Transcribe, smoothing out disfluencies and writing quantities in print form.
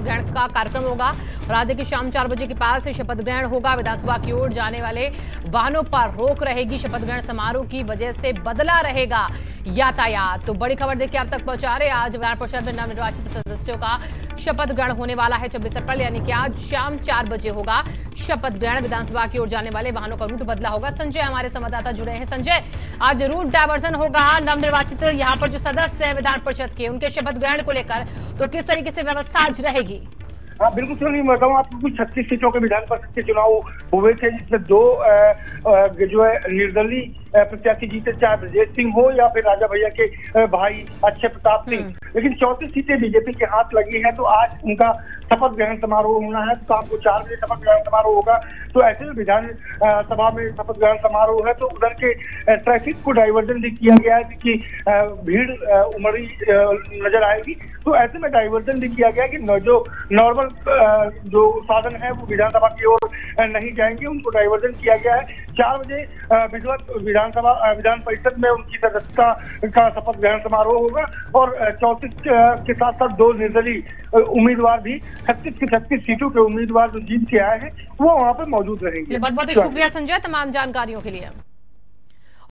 शपथ ग्रहण का कार्यक्रम होगा। रात की शाम 4 बजे के पास शपथ ग्रहण होगा। विधानसभा की ओर जाने वाले वाहनों पर रोक रहेगी। शपथ ग्रहण समारोह की वजह से बदला रहेगा यातायात। तो बड़ी खबर देखिए आप तक पहुंचा रहे। आज विधान परिषद में नवनिर्वाचित सदस्यों का शपथ ग्रहण होने वाला है 26 अप्रैल, यानी कि आज शाम 4 बजे होगा शपथ ग्रहण। विधानसभा की ओर जाने वाले वाहनों का रूट बदला होगा। संजय हमारे संवाददाता जुड़े हैं। संजय, आज रूट डायवर्जन होगा। नवनिर्वाचित यहाँ पर जो सदस्य है विधान परिषद के, उनके शपथ ग्रहण को लेकर तो किस तरीके से व्यवस्था आज रहेगी? हाँ बिल्कुल सर, मैं बताऊँ आपको, 36 सीटों के विधान परिषद के चुनाव हुए थे, जिसमें 2 जो है निर्दलीय प्रत्याशी जीते, चाहे ब्रजेश सिंह हो या फिर राजा भैया के भाई अक्षय प्रताप सिंह, लेकिन 34 सीटें बीजेपी के हाथ लगी हैं। तो आज उनका शपथ ग्रहण समारोह होना है। शाम को 4 बजे शपथ ग्रहण समारोह होगा। तो ऐसे में विधानसभा में शपथ ग्रहण समारोह है तो उधर के ट्रैफिक को डाइवर्जन भी किया गया है, जिसकी भीड़ उमड़ी नजर आएगी। तो ऐसे में डाइवर्जन भी किया गया कि जो नॉर्मल जो साधन है वो विधानसभा की ओर नहीं जाएंगे, उनको डाइवर्जन किया गया है। 4 बजे विधान परिषद में उनकी सदस्यता का शपथ ग्रहण समारोह होगा और 34 के साथ साथ 2 निर्दलीय उम्मीदवार भी, 36 सीटों के उम्मीदवार जो जीत के आए हैं वो वहाँ पर मौजूद रहेंगे। बहुत बहुत शुक्रिया संजय तमाम जानकारियों के लिए।